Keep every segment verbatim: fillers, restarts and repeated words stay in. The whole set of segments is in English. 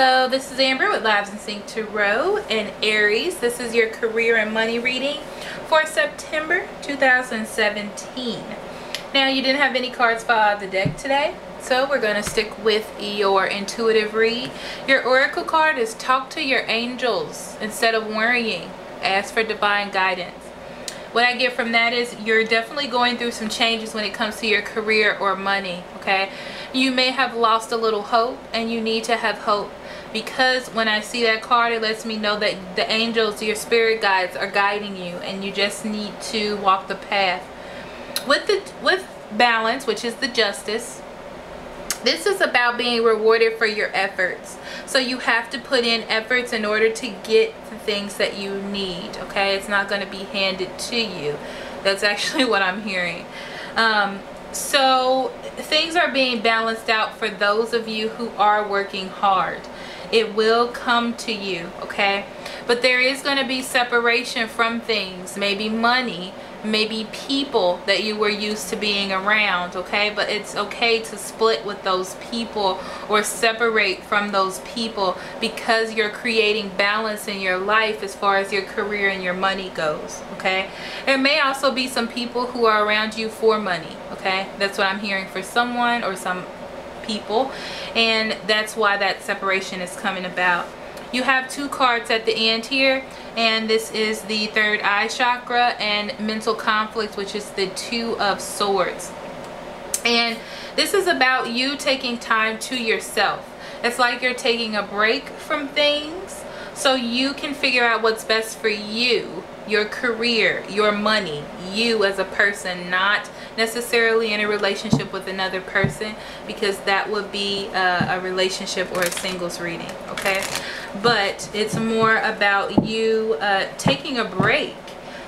Hello, this is Amber with Lives in Sync to Row and Aries. This is your career and money reading for September two thousand seventeen. Now, you didn't have any cards for the deck today, so we're going to stick with your intuitive read. Your oracle card is talk to your angels instead of worrying. Ask for divine guidance. What I get from that is you're definitely going through some changes when it comes to your career or money, okay? You may have lost a little hope, and you need to have hope, because when I see that card, it lets me know that the angels, your spirit guides, are guiding you, and you just need to walk the path. With the with balance, which is the justice, this is about being rewarded for your efforts. So you have to put in efforts in order to get the things that you need, okay? It's not going to be handed to you. That's actually what I'm hearing. Um, so things are being balanced out for those of you who are working hard. It will come to you, okay? But there is going to be separation from things, maybe money, maybe people that you were used to being around, okay? But it's okay to split with those people or separate from those people, because you're creating balance in your life as far as your career and your money goes, okay? There may also be some people who are around you for money, okay? That's what I'm hearing for someone or some people, and that's why that separation is coming about. You have two cards at the end here, and this is the third eye chakra and mental conflict, which is the two of swords. And this is about you taking time to yourself. It's like you're taking a break from things so you can figure out what's best for you, your career, your money, you as a person, not necessarily in a relationship with another person, because that would be a, a relationship or a singles reading, okay? But it's more about you uh, taking a break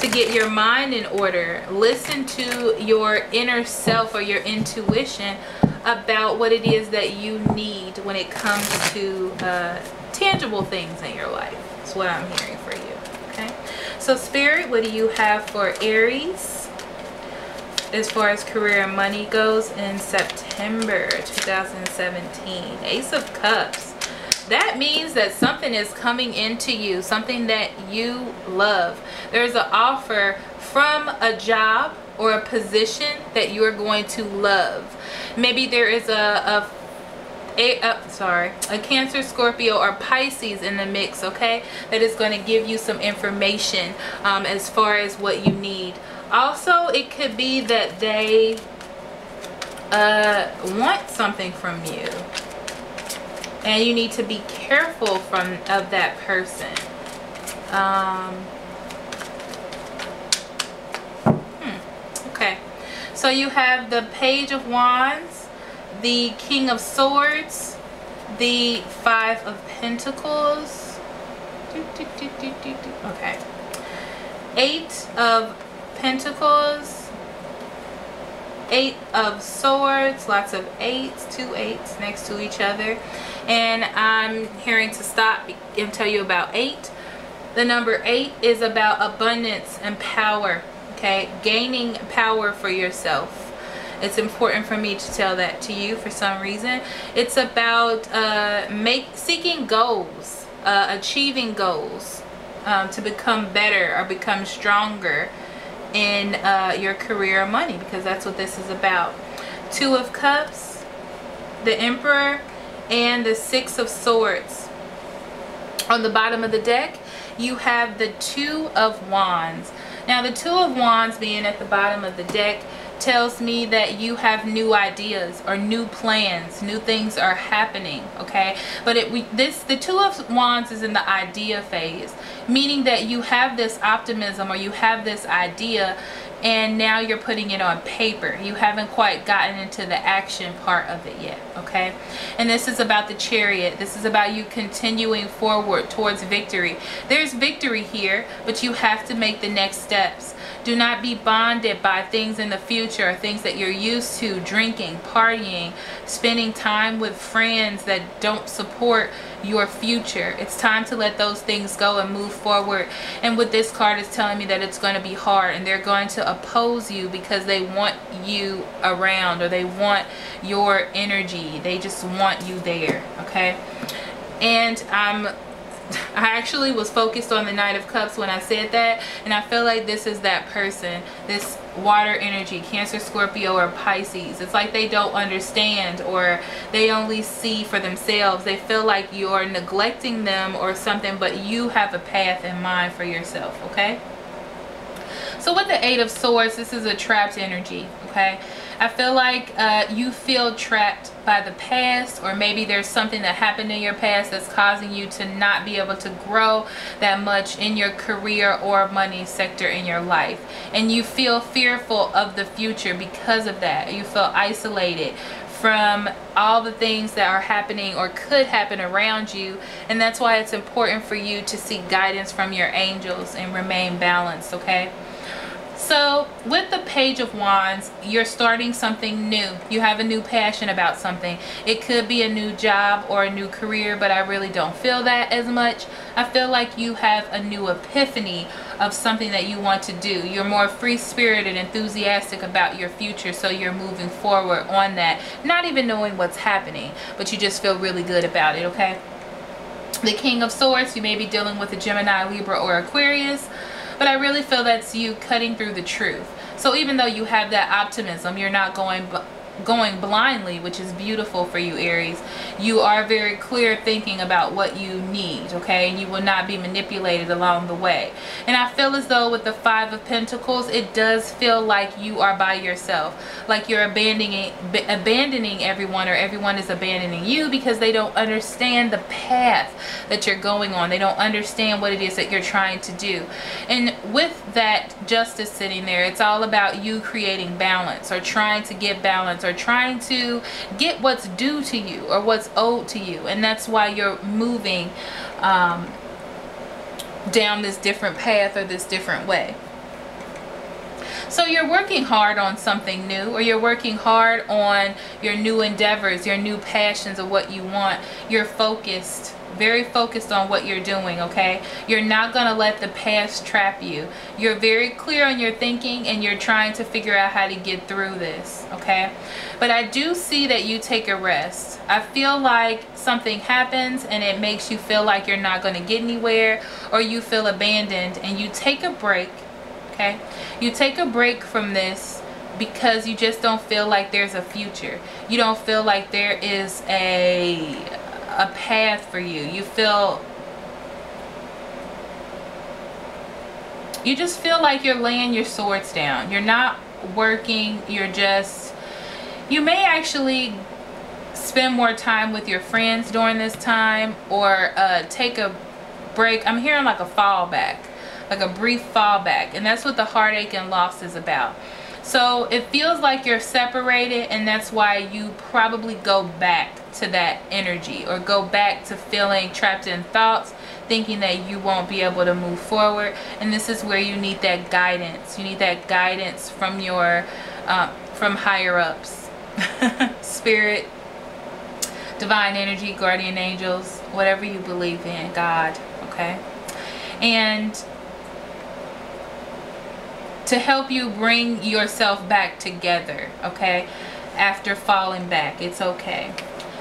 to get your mind in order. Listen to your inner self or your intuition about what it is that you need when it comes to uh, tangible things in your life. That's what I'm hearing for you, okay? So Spirit, what do you have for Aries as far as career and money goes in September two thousand seventeen? Ace of Cups. That means that something is coming into you, something that you love. There's an offer from a job or a position that you are going to love. Maybe there is a, a A, uh, sorry, a Cancer, Scorpio, or Pisces in the mix, okay? That is going to give you some information um, as far as what you need. Also, it could be that they uh, want something from you, and you need to be careful from of that person. Um, hmm, okay, so you have the Page of Wands, the King of Swords, the Five of Pentacles, okay, Eight of Pentacles, Eight of Swords, lots of eights, two eights next to each other, and I'm hearing to stop and tell you about eight. The number eight is about abundance and power, okay, gaining power for yourself. It's important for me to tell that to you for some reason. It's about uh, make, seeking goals, uh, achieving goals um, to become better or become stronger in uh, your career or money, because that's what this is about. Two of Cups, the Emperor, and the Six of Swords. On the bottom of the deck, you have the Two of Wands. Now, the Two of Wands being at the bottom of the deck tells me that you have new ideas or new plans, new things are happening, okay? But it we this the Two of Wands is in the idea phase, meaning that you have this optimism or you have this idea, and now you're putting it on paper. You haven't quite gotten into the action part of it yet, okay? And this is about the Chariot. This is about you continuing forward towards victory. There's victory here, but you have to make the next steps. Do not be bonded by things in the future, things that you're used to, drinking, partying, spending time with friends that don't support your future. It's time to let those things go and move forward. And what this card is telling me, that it's going to be hard, and they're going to oppose you because they want you around, or they want your energy. They just want you there, okay? And I'm I actually was focused on the Knight of Cups when I said that, and I feel like this is that person, this water energy, Cancer, Scorpio, or Pisces. It's like they don't understand, or they only see for themselves. They feel like you're neglecting them or something, but you have a path in mind for yourself, okay? So with the Eight of Swords, this is a trapped energy, okay? I feel like uh, you feel trapped by the past, or maybe there's something that happened in your past that's causing you to not be able to grow that much in your career or money sector in your life. And you feel fearful of the future because of that. You feel isolated from all the things that are happening or could happen around you. And that's why it's important for you to seek guidance from your angels and remain balanced, okay? So with the Page of Wands, you're starting something new. You have a new passion about something. It could be a new job or a new career, but I really don't feel that as much. I feel like you have a new epiphany of something that you want to do. You're more free-spirited, enthusiastic about your future, so you're moving forward on that, not even knowing what's happening, but you just feel really good about it, okay? The King of Swords, you may be dealing with a Gemini, Libra, or Aquarius. But I really feel that's you cutting through the truth. So even though you have that optimism, you're not going going blindly, which is beautiful for you, Aries. You are very clear thinking about what you need, okay? And you will not be manipulated along the way. And I feel as though with the Five of Pentacles, it does feel like you are by yourself, like you're abandoning abandoning everyone, or everyone is abandoning you because they don't understand the path that you're going on. They don't understand what it is that you're trying to do. And with that Justice sitting there, it's all about you creating balance, or trying to get balance, or trying to get what's due to you or what's owed to you. And that's why you're moving um, down this different path or this different way. So you're working hard on something new, or you're working hard on your new endeavors, your new passions, of what you want. You're focused, very focused on what you're doing, okay? You're not going to let the past trap you. You're very clear on your thinking, and you're trying to figure out how to get through this, okay? But I do see that you take a rest. I feel like something happens and it makes you feel like you're not going to get anywhere, or you feel abandoned, and you take a break, okay? You take a break from this because you just don't feel like there's a future. You don't feel like there is a a path for you. You feel, you just feel like you're laying your swords down. You're not working. You're just, you may actually spend more time with your friends during this time, or uh, take a break. I'm hearing like a fallback, like a brief fallback. And that's what the heartache and loss is about. So it feels like you're separated, and that's why you probably go back to that energy, or go back to feeling trapped in thoughts, thinking that you won't be able to move forward. And this is where you need that guidance. You need that guidance from your uh, from higher ups, spirit, divine energy, guardian angels, whatever you believe in, God, okay? And to help you bring yourself back together, okay? After falling back, it's okay.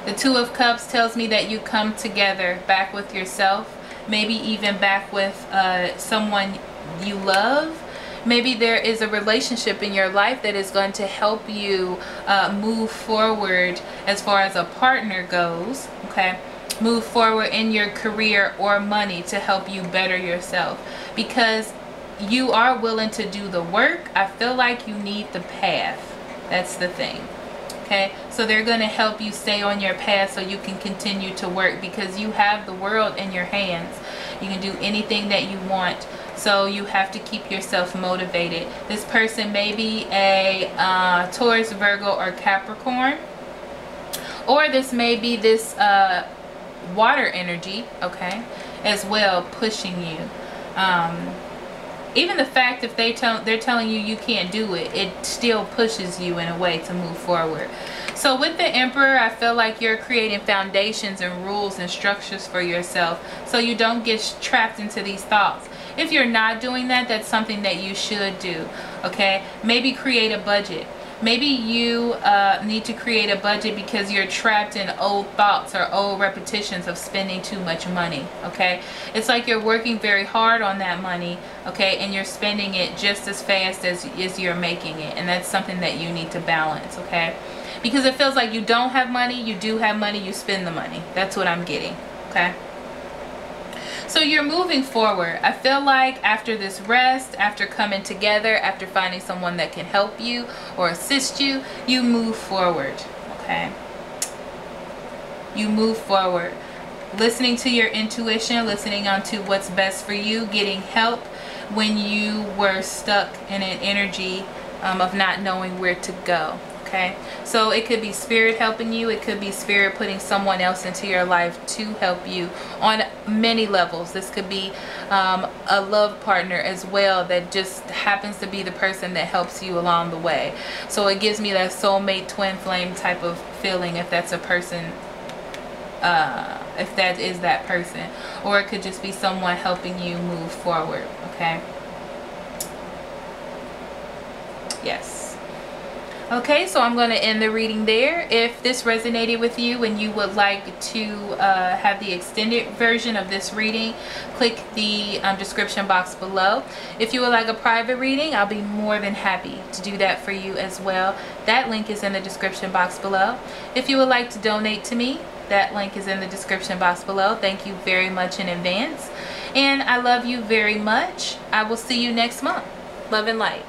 The Two of Cups tells me that you come together back with yourself, maybe even back with uh, someone you love. Maybe there is a relationship in your life that is going to help you uh, move forward as far as a partner goes, okay? Move forward in your career or money to help you better yourself, because you are willing to do the work. I feel like you need the path. That's the thing. Okay, so they're going to help you stay on your path so you can continue to work, because you have the world in your hands. You can do anything that you want, so you have to keep yourself motivated. This person may be a uh, Taurus, Virgo, or Capricorn, or this may be this uh, water energy, okay, as well, pushing you. Um, Even the fact if they tell, they're telling you you can't do it, it still pushes you in a way to move forward. So with the Emperor, I feel like you're creating foundations and rules and structures for yourself, so you don't get trapped into these thoughts. If you're not doing that, that's something that you should do, okay? Maybe create a budget. Maybe you uh, need to create a budget because you're trapped in old thoughts or old repetitions of spending too much money, okay? It's like you're working very hard on that money, okay? And you're spending it just as fast as, as you're making it. And that's something that you need to balance, okay? Because it feels like you don't have money, you do have money, you spend the money. That's what I'm getting, okay? So you're moving forward. I feel like after this rest, after coming together, after finding someone that can help you or assist you, you move forward, okay? You move forward. Listening to your intuition, listening onto what's best for you, getting help when you were stuck in an energy um, of not knowing where to go. Okay, so it could be spirit helping you. It could be spirit putting someone else into your life to help you on many levels. This could be um, a love partner as well that just happens to be the person that helps you along the way. So it gives me that soulmate twin flame type of feeling if that's a person, uh, if that is that person. Or it could just be someone helping you move forward, okay? Yes. Okay, so I'm going to end the reading there. If this resonated with you and you would like to uh, have the extended version of this reading, click the um, description box below. If you would like a private reading, I'll be more than happy to do that for you as well. That link is in the description box below. If you would like to donate to me, that link is in the description box below. Thank you very much in advance. And I love you very much. I will see you next month. Love and light.